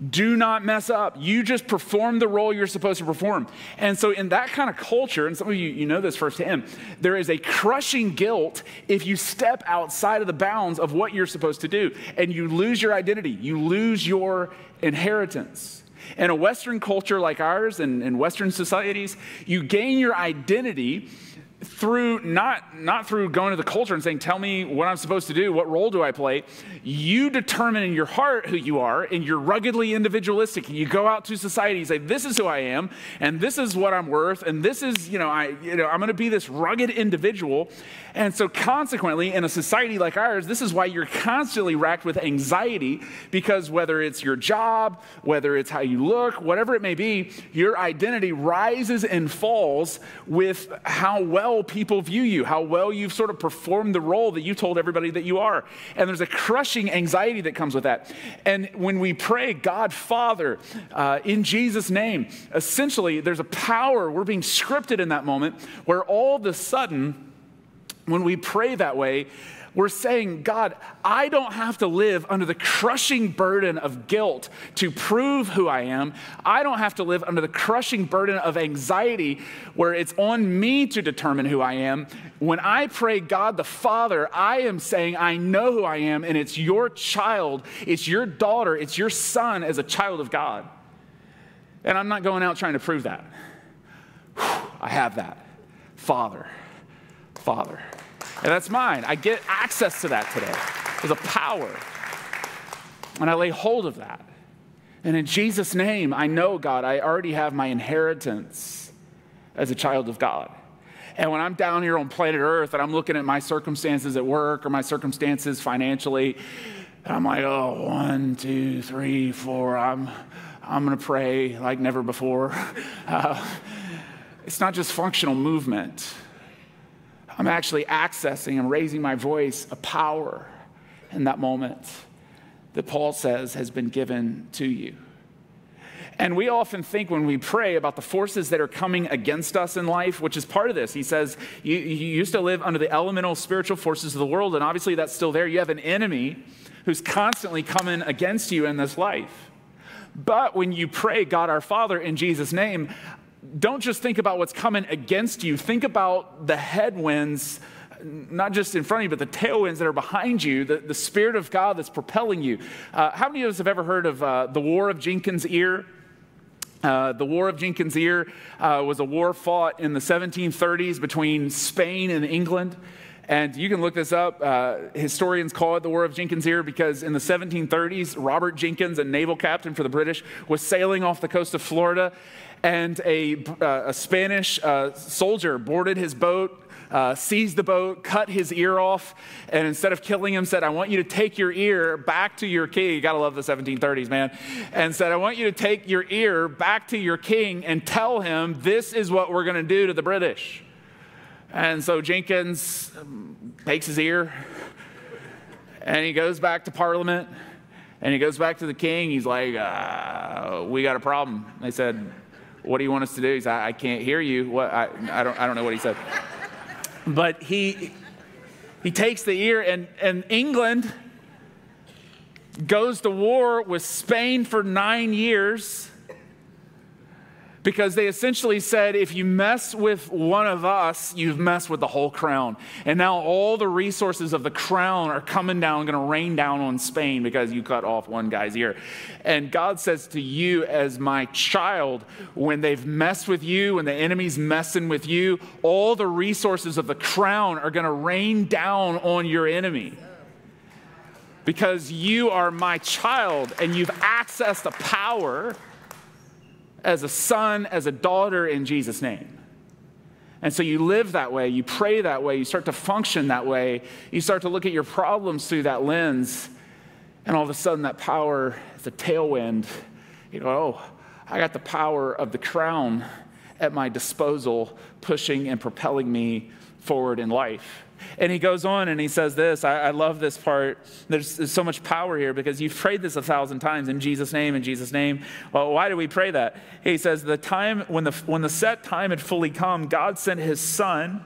Do not mess up. You just perform the role you're supposed to perform. And so in that kind of culture, and some of you know this firsthand, there is a crushing guilt if you step outside of the bounds of what you're supposed to do, and you lose your identity. You lose your inheritance. In a Western culture like ours and in Western societies, you gain your identity through not through going to the culture and saying, tell me what I'm supposed to do, what role do I play? You determine in your heart who you are, and you're ruggedly individualistic, and you go out to society and say, this is who I am, and this is what I'm worth, and this is, I'm going to be this rugged individual. And so consequently, in a society like ours, this is why you're constantly racked with anxiety, because whether it's your job, whether it's how you look, whatever it may be, your identity rises and falls with how well people view you, how well you've sort of performed the role that you told everybody that you are. And there's a crushing anxiety that comes with that. And when we pray, God, Father, in Jesus' name, essentially there's a power, we're being scripted in that moment, where all of a sudden, when we pray that way, we're saying, God, I don't have to live under the crushing burden of guilt to prove who I am. I don't have to live under the crushing burden of anxiety where it's on me to determine who I am. When I pray, God the Father, I am saying, I know who I am, and it's your child, it's your daughter, it's your son as a child of God. And I'm not going out trying to prove that. Whew, I have that. Father, Father. And that's mine. I get access to that today. There's a power. And I lay hold of that. And in Jesus' name, I know, God, I already have my inheritance as a child of God. And when I'm down here on planet Earth and I'm looking at my circumstances at work or my circumstances financially, and I'm like, oh, 1, 2, 3, 4, I'm going to pray like never before. It's not just functional movement. I'm actually accessing and raising my voice, a power in that moment that Paul says has been given to you. And we often think when we pray about the forces that are coming against us in life, which is part of this. He says, you used to live under the elemental spiritual forces of the world, and obviously that's still there. You have an enemy who's constantly coming against you in this life. But when you pray, God our Father, in Jesus' name, don't just think about what's coming against you. Think about the headwinds, not just in front of you, but the tailwinds that are behind you, the Spirit of God that's propelling you. How many of us have ever heard of the War of Jenkins' Ear? The War of Jenkins' Ear was a war fought in the 1730s between Spain and England. And you can look this up. Historians call it the War of Jenkins' Ear because in the 1730s, Robert Jenkins, a naval captain for the British, was sailing off the coast of Florida, and a Spanish soldier boarded his boat, seized the boat, cut his ear off, and instead of killing him, said, I want you to take your ear back to your king. You gotta love the 1730s, man. And said, I want you to take your ear back to your king and tell him this is what we're gonna do to the British. And so Jenkins takes his ear and he goes back to Parliament and he goes back to the king. He's like, we got a problem. They said, what do you want us to do? He said, I can't hear you. What? I don't know what he said. But he takes the ear, and England goes to war with Spain for 9 years. Because they essentially said, if you mess with one of us, you've messed with the whole crown. And now all the resources of the crown are coming down, going to rain down on Spain because you cut off one guy's ear. And God says to you as my child, when they've messed with you, when the enemy's messing with you, all the resources of the crown are going to rain down on your enemy. Because you are my child and you've accessed the power as a son, as a daughter in Jesus' name. And so you live that way, you pray that way, you start to function that way, you start to look at your problems through that lens, and all of a sudden that power is a tailwind. You go, oh, I got the power of the crown at my disposal, pushing and propelling me forward in life. And he goes on and he says this, I love this part. There's so much power here because you've prayed this 1,000 times, in Jesus' name, in Jesus' name. Well, why do we pray that? He says, the time, when the set time had fully come, God sent his son,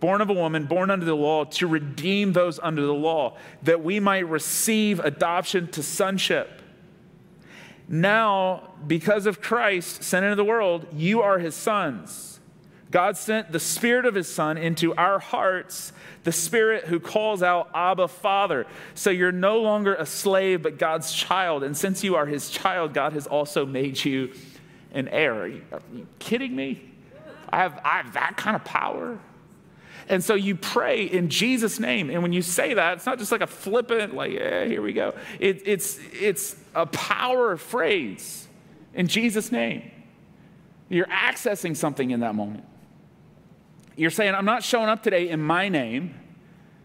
born of a woman, born under the law, to redeem those under the law, that we might receive adoption to sonship. Now, because of Christ sent into the world, you are his sons. God sent the Spirit of his Son into our hearts, the Spirit who calls out, Abba, Father. So you're no longer a slave, but God's child. And since you are his child, God has also made you an heir. Are you kidding me? I have that kind of power. And so you pray in Jesus' name. And when you say that, it's not just like a flippant, like, yeah, here we go. It's a power phrase in Jesus' name. You're accessing something in that moment. You're saying, I'm not showing up today in my name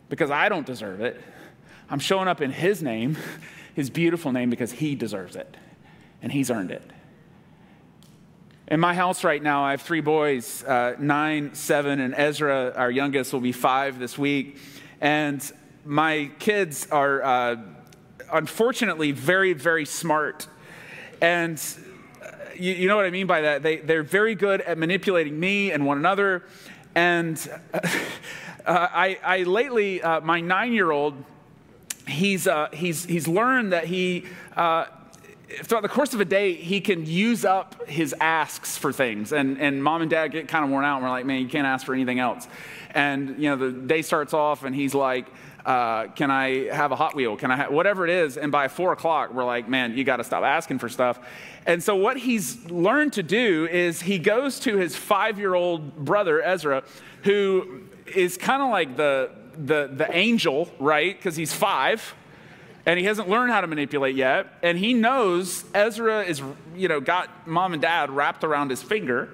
because I don't deserve it. I'm showing up in his name, his beautiful name, because he deserves it and he's earned it. In my house right now, I have three boys, 9, 7, and Ezra, our youngest, will be 5 this week. And my kids are unfortunately very, very smart. And you know what I mean by that? They're very good at manipulating me and one another. And I lately, my 9-year-old, he's learned that he, throughout the course of a day, he can use up his asks for things. And mom and dad get kind of worn out. And we're like, man, you can't ask for anything else. And, you know, the day starts off and he's like, can I have a Hot Wheel? Can I have whatever it is? And by 4 o'clock, we're like, man, you got to stop asking for stuff. And so what he's learned to do is he goes to his 5-year-old brother, Ezra, who is kind of like the angel, right? Because he's 5. And he hasn't learned how to manipulate yet. And he knows Ezra is, you know, got mom and dad wrapped around his finger.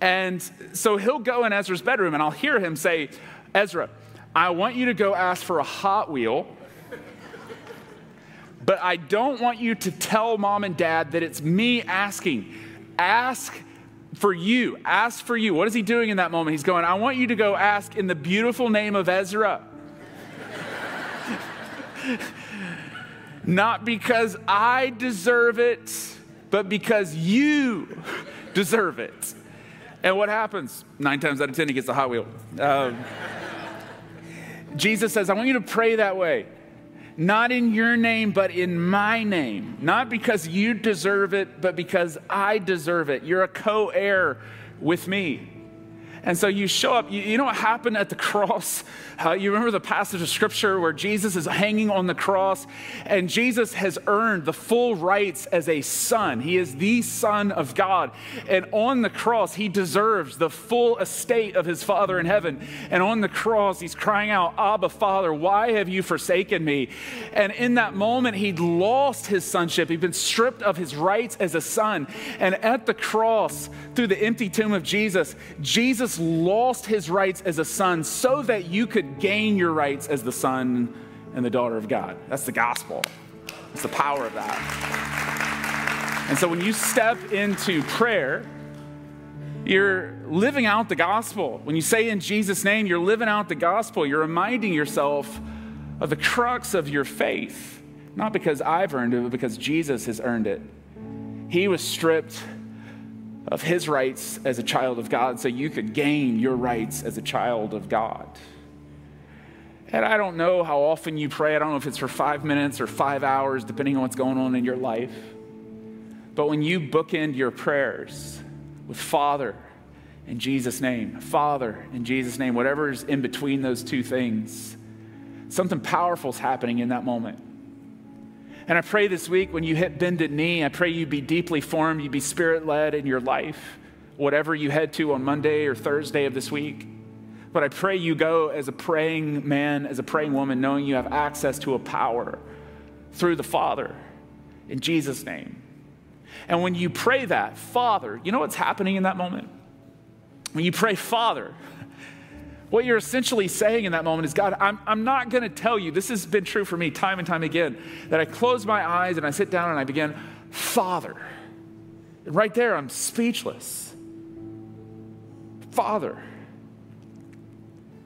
And so he'll go in Ezra's bedroom and I'll hear him say, Ezra, I want you to go ask for a Hot Wheel, but I don't want you to tell mom and dad that it's me asking. Ask for you. Ask for you. What is he doing in that moment? He's going, I want you to go ask in the beautiful name of Ezra. Not because I deserve it, but because you deserve it. And what happens? 9 times out of 10, he gets the Hot Wheel. Jesus says, I want you to pray that way. Not in your name, but in my name. Not because you deserve it, but because I deserve it. You're a co-heir with me. And so you show up. You know what happened at the cross? You remember the passage of Scripture where Jesus is hanging on the cross, and Jesus has earned the full rights as a son. He is the Son of God. And on the cross, he deserves the full estate of his Father in heaven. And on the cross, he's crying out, Abba, Father, why have you forsaken me? And in that moment, he'd lost his sonship. He'd been stripped of his rights as a son. And at the cross, through the empty tomb of Jesus, Jesus lost his rights as a son so that you could gain your rights as the son and the daughter of God. That's the gospel. It's the power of that. And so when you step into prayer, you're living out the gospel. When you say in Jesus' name, you're living out the gospel. You're reminding yourself of the crux of your faith, not because I've earned it, but because Jesus has earned it. He was stripped of his rights as a child of God so you could gain your rights as a child of God. And I don't know how often you pray. I don't know if it's for 5 minutes or 5 hours, depending on what's going on in your life. But when you bookend your prayers with Father in Jesus' name, Father in Jesus' name, whatever's in between those two things, something powerful's happening in that moment. And I pray this week when you hit bended knee, I pray you be deeply formed, you be Spirit-led in your life, whatever you head to on Monday or Thursday of this week. But I pray you go as a praying man, as a praying woman, knowing you have access to a power through the Father in Jesus' name. And when you pray that, Father, you know what's happening in that moment? When you pray, Father, what you're essentially saying in that moment is, God, I'm not going to tell you. This has been true for me time and time again, that I close my eyes and I sit down and I begin, Father. And right there, I'm speechless. Father.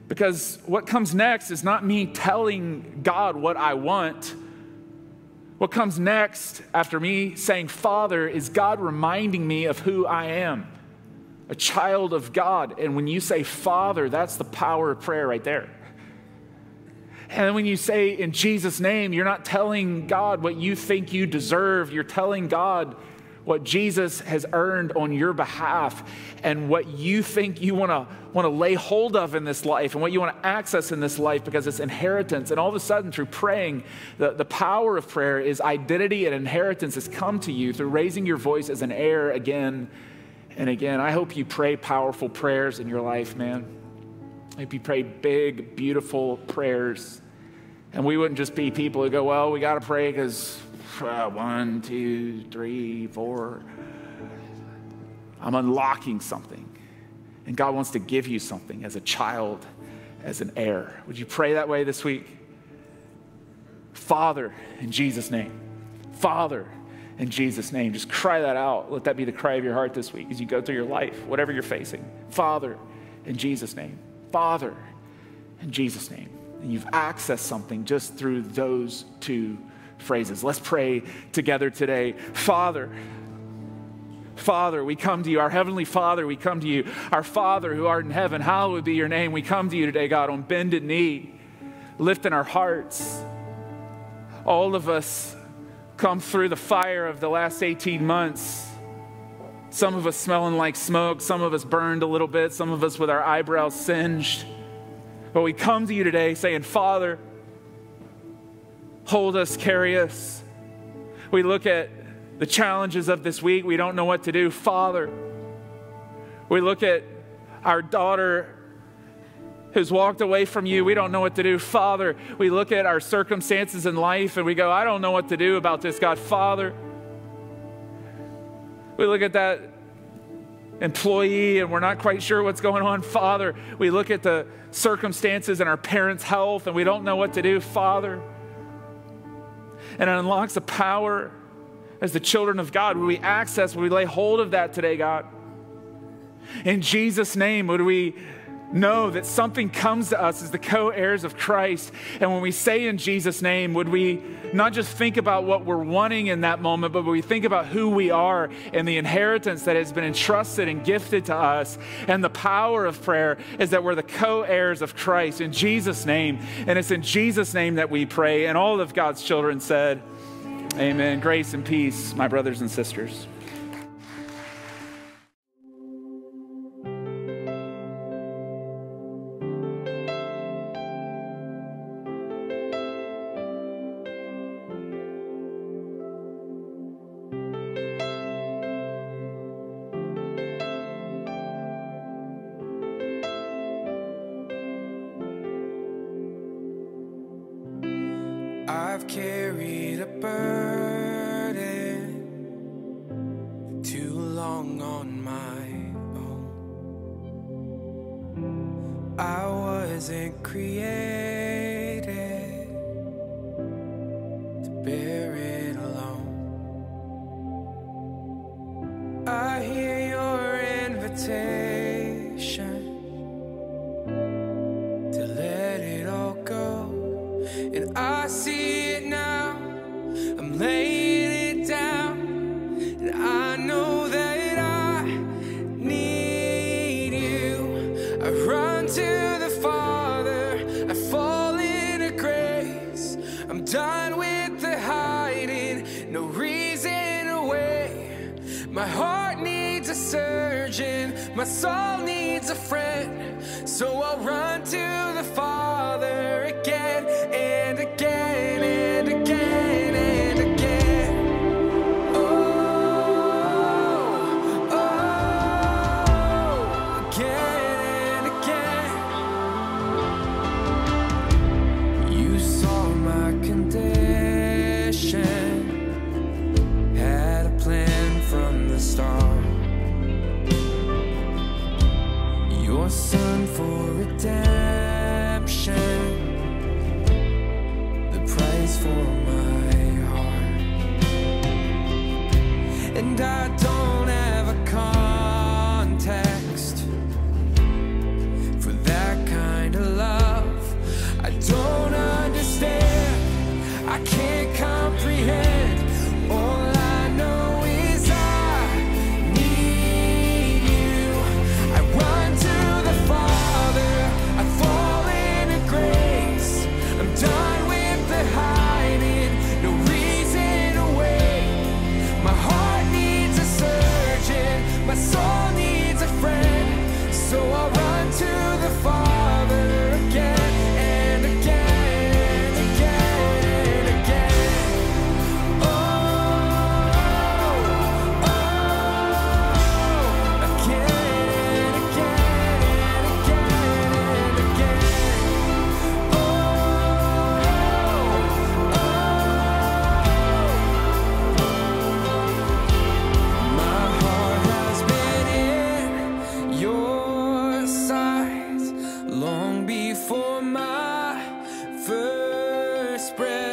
Because what comes next is not me telling God what I want. What comes next after me saying Father is God reminding me of who I am. A child of God. And when you say Father, that's the power of prayer right there. And when you say in Jesus' name, you're not telling God what you think you deserve. You're telling God what Jesus has earned on your behalf and what you think you want to lay hold of in this life and what you want to access in this life because it's inheritance. And all of a sudden through praying, the power of prayer is identity and inheritance has come to you through raising your voice as an heir again. And again, I hope you pray powerful prayers in your life, man. Like we pray big, beautiful prayers. And we wouldn't just be people who go, well, we got to pray because 1, 2, 3, 4. I'm unlocking something. And God wants to give you something as a child, as an heir. Would you pray that way this week? Father, in Jesus' name. Father, in Jesus' name. Just cry that out. Let that be the cry of your heart this week as you go through your life, whatever you're facing. Father, in Jesus' name. Father, in Jesus' name. And you've accessed something just through those two phrases. Let's pray together today. Father, Father, we come to you. Our Heavenly Father, we come to you. Our Father who art in heaven, hallowed be your name. We come to you today, God, on bended knee, lifting our hearts. All of us come through the fire of the last 18 months. Some of us smelling like smoke. Some of us burned a little bit. Some of us with our eyebrows singed. But we come to you today saying, Father, hold us, carry us. We look at the challenges of this week. We don't know what to do. Father, we look at our daughter who's walked away from you. We don't know what to do. Father, we look at our circumstances in life and we go, I don't know what to do about this, God. Father, we look at that employee and we're not quite sure what's going on. Father, we look at the circumstances and our parents' health and we don't know what to do. Father, and it unlocks the power as the children of God. Would we access, would we lay hold of that today, God? In Jesus' name, would we know that something comes to us as the co-heirs of Christ. And when we say in Jesus' name, would we not just think about what we're wanting in that moment, but would we think about who we are and the inheritance that has been entrusted and gifted to us. And the power of prayer is that we're the co-heirs of Christ in Jesus' name. And it's in Jesus' name that we pray. And all of God's children said, amen. Grace and peace, my brothers and sisters. spread.